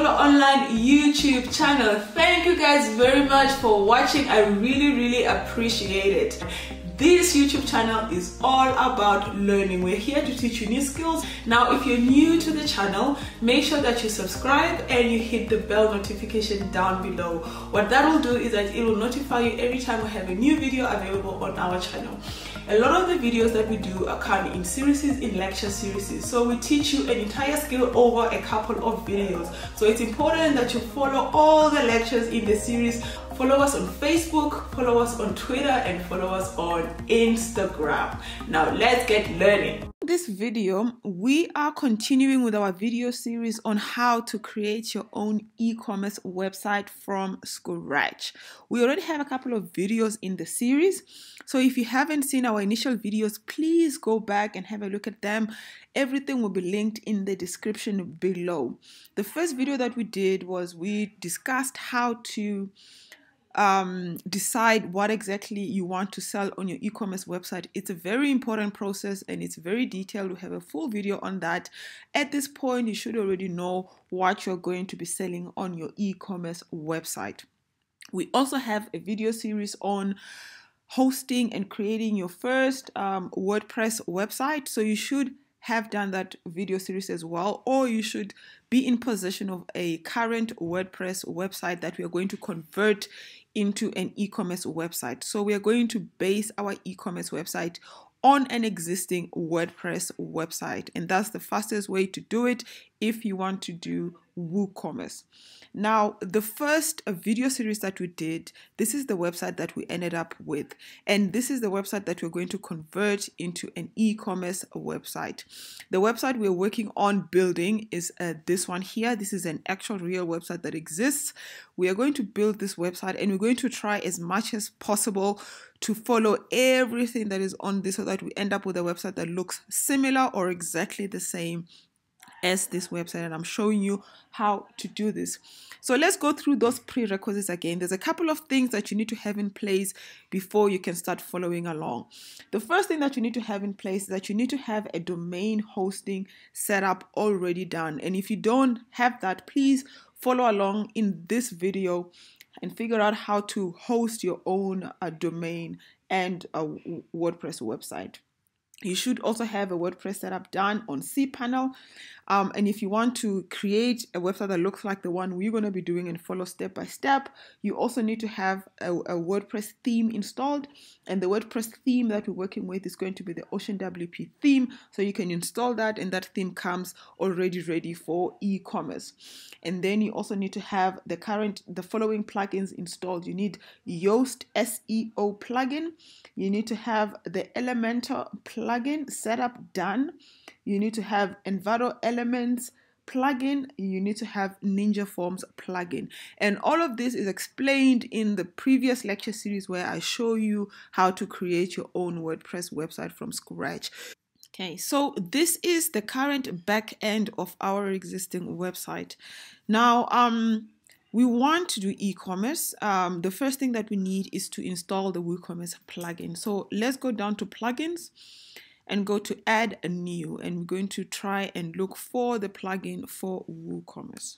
Scholar Online YouTube channel. Thank you guys very much for watching. I really appreciate it. This YouTube channel is all about learning. We're here to teach you new skills. Now, if you're new to the channel, make sure that you subscribe and you hit the bell notification down below. What that will do is that it will notify you every time we have a new video available on our channel. A lot of the videos that we do are come in series, in lecture series. So we teach you an entire skill over a couple of videos. So it's important that you follow all the lectures in the series. Follow us on Facebook, follow us on Twitter, and follow us on Instagram. Now let's get learning. In this video, we are continuing with our video series on how to create your own e-commerce website from scratch. We already have a couple of videos in the series. So if you haven't seen our initial videos, please go back and have a look at them. Everything will be linked in the description below. The first video that we did was we discussed how to decide what exactly you want to sell on your e-commerce website. It's a very important process and it's very detailed. We have a full video on that. At this point, you should already know what you're going to be selling on your e-commerce website. We also have a video series on hosting and creating your first WordPress website. So you should have done that video series as well, or you should be in possession of a current WordPress website that we are going to convert into an e-commerce website. So we are going to base our e-commerce website on an existing WordPress website, and that's the fastest way to do it if you want to do WooCommerce. Now, the first video series that we did, this is the website that we ended up with, and this is the website that we're going to convert into an e-commerce website. The website we're working on building is this one here. This is an actual real website that exists. We are going to build this website, and we're going to try as much as possible to follow everything that is on this so that we end up with a website that looks similar or exactly the same as this website, and I'm showing you how to do this. So let's go through those prerequisites again. There's a couple of things that you need to have in place before you can start following along. The first thing that you need to have in place is that you need to have a domain hosting setup already done, and if you don't have that, please follow along in this video and figure out how to host your own domain and a WordPress website. You should also have a WordPress setup done on cPanel. And if you want to create a website that looks like the one we're going to be doing and follow step by step, you also need to have a WordPress theme installed. And the WordPress theme that we're working with is going to be the OceanWP theme. So you can install that, and that theme comes already ready for e-commerce. And then you also need to have the following plugins installed. You need Yoast SEO plugin. You need to have the Elementor plugin setup done. You need to have Envato Elements plugin. You need to have Ninja Forms plugin. And all of this is explained in the previous lecture series where I show you how to create your own WordPress website from scratch. Okay, so this is the current back end of our existing website. Now, we want to do e-commerce. The first thing that we need is to install the WooCommerce plugin. So let's go down to plugins and go to add a new, and we're going to try and look for the plugin for WooCommerce.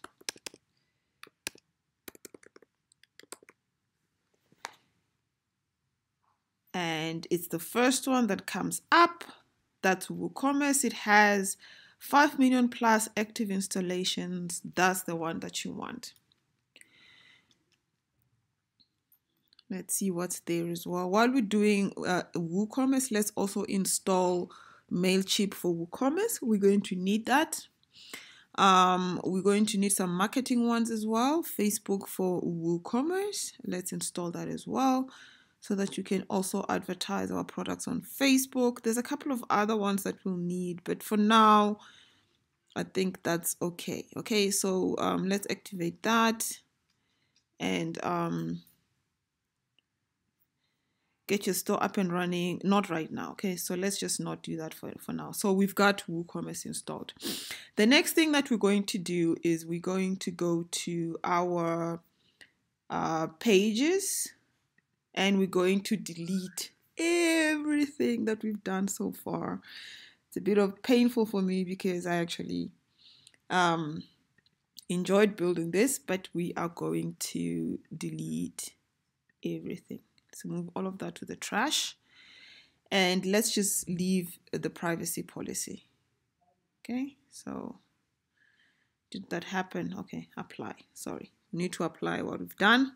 And it's the first one that comes up. That's WooCommerce. It has 5 million plus active installations. That's the one that you want. Let's see what's there as well. While we're doing WooCommerce, let's also install MailChimp for WooCommerce. We're going to need that. We're going to need some marketing ones as well. Facebook for WooCommerce. Let's install that as well so that you can also advertise our products on Facebook. There's a couple of other ones that we'll need, but for now, I think that's okay. Okay, so let's activate that and get your store up and running. Not right now, okay? So let's just not do that for now. So we've got WooCommerce installed. The next thing that we're going to do is we're going to go to our pages, and we're going to delete everything that we've done so far. It's a bit of painful for me because I actually enjoyed building this, but we are going to delete everything. So move all of that to the trash, and let's just leave the privacy policy. Okay, so did that happen? Okay, apply. Sorry, need to apply what we've done.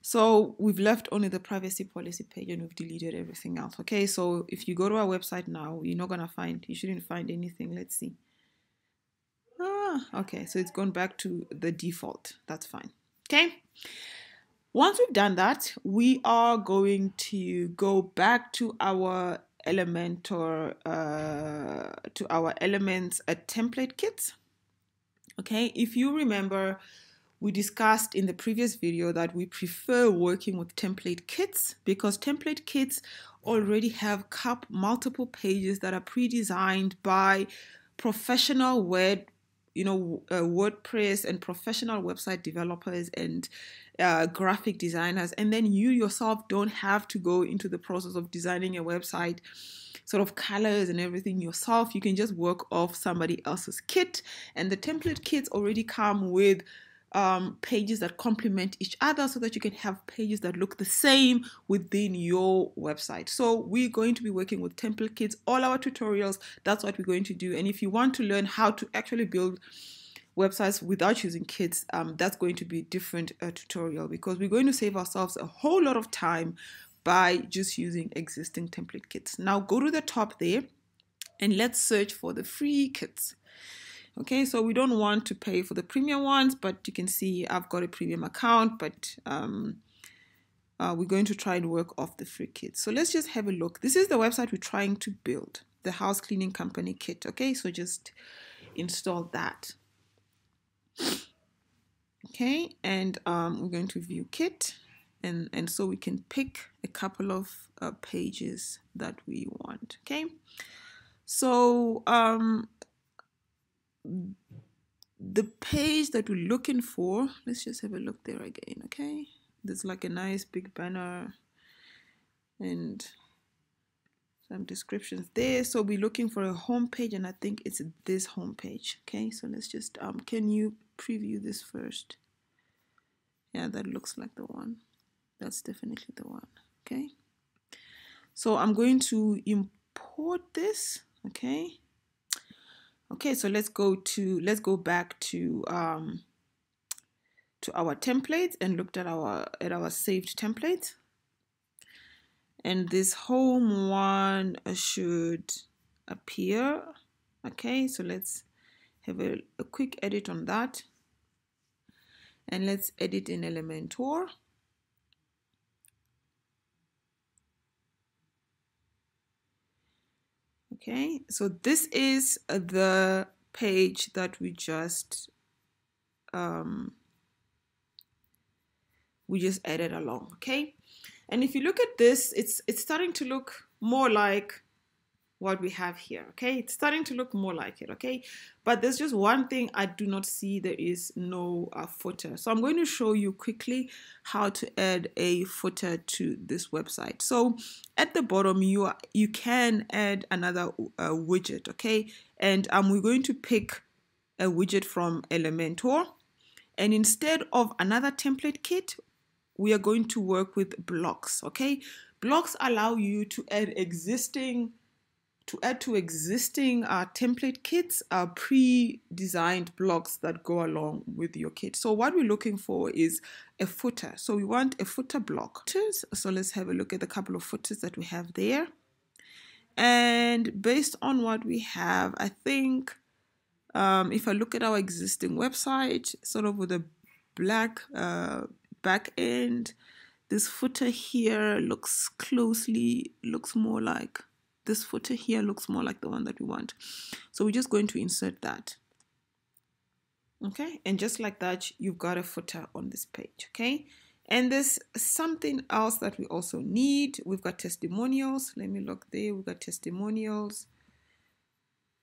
So we've left only the privacy policy page and we've deleted everything else. Okay, so if you go to our website now, you're not gonna find, you shouldn't find anything. Let's see. Ah, okay, so it's gone back to the default. That's fine. Okay. Once we've done that, we are going to go back to our Elementor, to our Elements template kits. Okay, if you remember, we discussed in the previous video that we prefer working with template kits because template kits already have multiple pages that are pre-designed by professional WordPress and professional website developers and graphic designers, and then you yourself don't have to go into the process of designing a website, sort of colors and everything yourself. You can just work off somebody else's kit, and the template kits already come with pages that complement each other so that you can have pages that look the same within your website. So we're going to be working with template kits, all our tutorials, that's what we're going to do. And if you want to learn how to actually build websites without using kits, that's going to be a different tutorial, because we're going to save ourselves a whole lot of time by just using existing template kits. Now go to the top there and let's search for the free kits. Okay, so we don't want to pay for the premium ones, but you can see I've got a premium account, but we're going to try and work off the free kit. So let's just have a look. This is the website we're trying to build, the house cleaning company kit. Okay, so just install that. Okay, and we're going to view kit, and so we can pick a couple of pages that we want. Okay, so the page that we're looking for, let's just have a look there again. Okay, there's like a nice big banner and some descriptions there. So we're looking for a home page, and I think it's this home page. Okay, so let's just can you preview this first? Yeah, that looks like the one. That's definitely the one. Okay, so I'm going to import this. Okay. Okay, so let's go back to our templates and looked at our saved templates. And this home one should appear. Okay, so let's have a quick edit on that. And let's edit in Elementor. Okay, so this is the page that we just added along. Okay, and if you look at this, it's starting to look more like what we have here. Okay, it's starting to look more like it. Okay, but there's just one thing I do not see. There is no footer. So I'm going to show you quickly how to add a footer to this website. So at the bottom, you can add another widget. Okay, and we're going to pick a widget from Elementor, and instead of another template kit, we are going to work with blocks. Okay, blocks allow you to add existing template kits, pre-designed blocks that go along with your kit. So what we're looking for is a footer. So we want a footer block. So let's have a look at the couple of footers that we have there. And based on what we have, I think if I look at our existing website, sort of with a black back end, this footer here looks more like this footer here looks more like the one that we want. So we're just going to insert that. Okay, and just like that, you've got a footer on this page. Okay, and there's something else that we also need. We've got testimonials. Let me look there. We've got testimonials.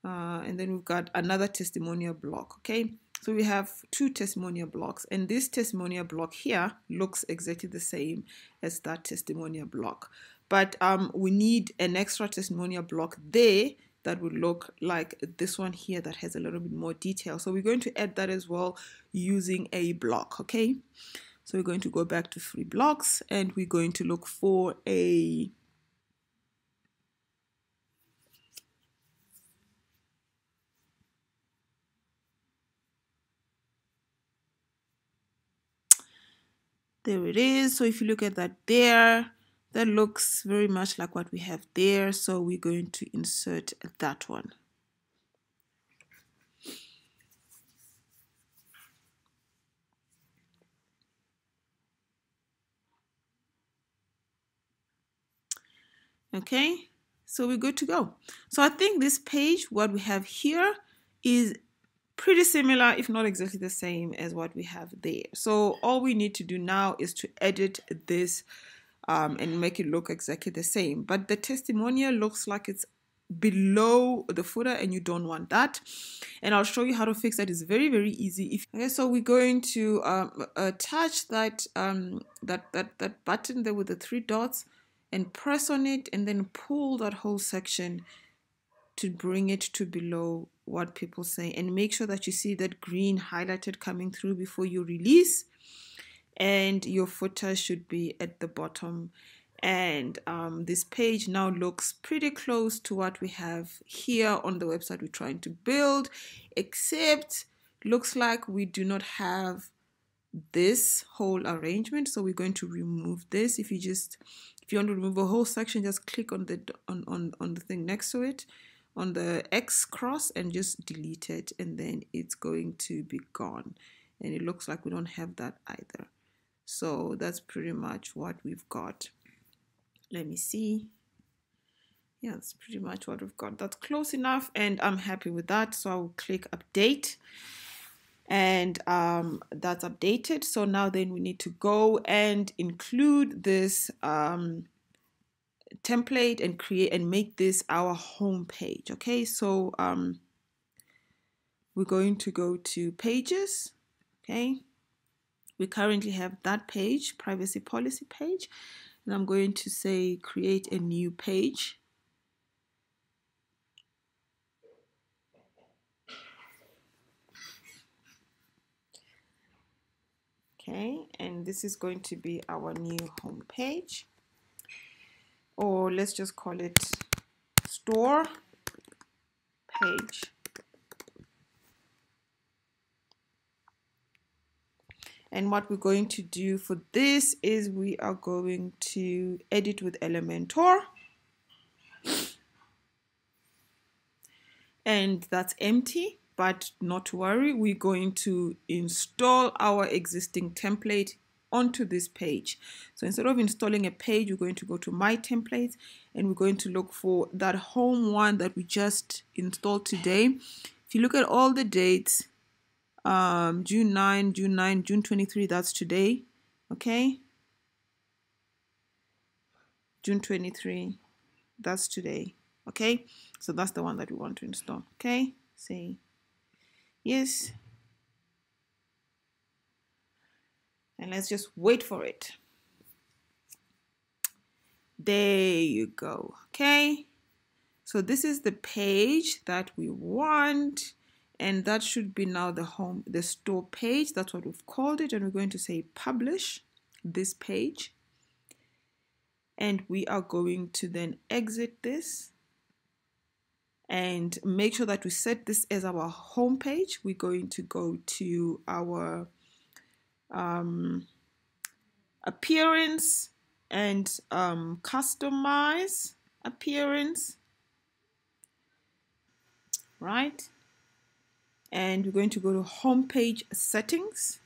And then we've got another testimonial block. Okay, so we have two testimonial blocks, and this testimonial block here looks exactly the same as that testimonial block. But we need an extra testimonial block there that would look like this one here that has a little bit more detail. So we're going to add that as well using a block, okay? So we're going to go back to free blocks and we're going to look for a there it is. So if you look at that there, that looks very much like what we have there. So we're going to insert that one. Okay, so we're good to go. So I think this page, what we have here is pretty similar, if not exactly the same as what we have there. So all we need to do now is to edit this and make it look exactly the same. But the testimonial looks like it's below the footer and you don't want that. And I'll show you how to fix that. It's very, very easy. Okay, so we're going to attach that, that button there with the three dots and press on it and then pull that whole section to bring it to below what people say, and make sure that you see that green highlighted coming through before you release, and your footer should be at the bottom. And this page now looks pretty close to what we have here on the website we're trying to build, except looks like we do not have this whole arrangement. So we're going to remove this. If you want to remove a whole section, just click on the on the thing next to it, on the X cross, and just delete it, and then it's going to be gone. And it looks like we don't have that either. So that's pretty much what we've got. Let me see. Yeah, that's pretty much what we've got. That's close enough and I'm happy with that. So I'll click update and that's updated. So now then we need to go and include this template and create and make this our home page. Okay, so we're going to go to pages. Okay, we currently have that page, privacy policy page, and I'm going to say create a new page. Okay, and this is going to be our new home page, or let's just call it store page. And what we're going to do for this is we are going to edit with Elementor. And that's empty, but not to worry. We're going to install our existing template onto this page. So instead of installing a page, we're going to go to My Templates and we're going to look for that home one that we just installed today. If you look at all the dates, June 9, June 9, June 23, that's today, okay? June 23, that's today, okay? So that's the one that we want to install, okay? Say yes. And let's just wait for it. There you go, okay? So this is the page that we want. And that should be now the home, the store page. That's what we've called it. And we're going to say publish this page. And we are going to then exit this and make sure that we set this as our home page. We're going to go to our appearance and customize appearance, right? And we're going to go to home page settings.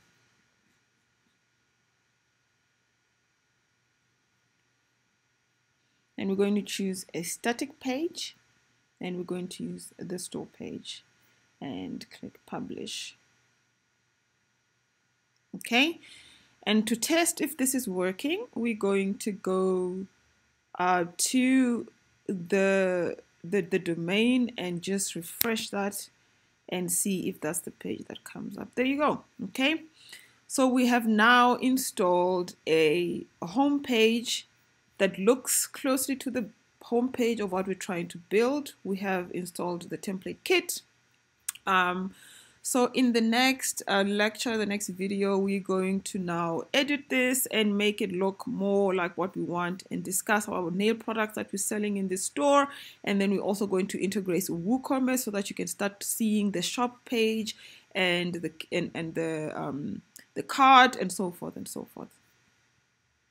And we're going to choose a static page. And we're going to use the store page and click publish. Okay. And to test if this is working, we're going to go to the domain and just refresh that and see if that's the page that comes up. There you go, okay? So we have now installed a home page that looks closely to the homepage of what we're trying to build. We have installed the template kit. So in the next lecture, the next video, we're going to now edit this and make it look more like what we want and discuss our nail products that we're selling in the store. And then we're also going to integrate WooCommerce so that you can start seeing the shop page and the cart and so forth and so forth.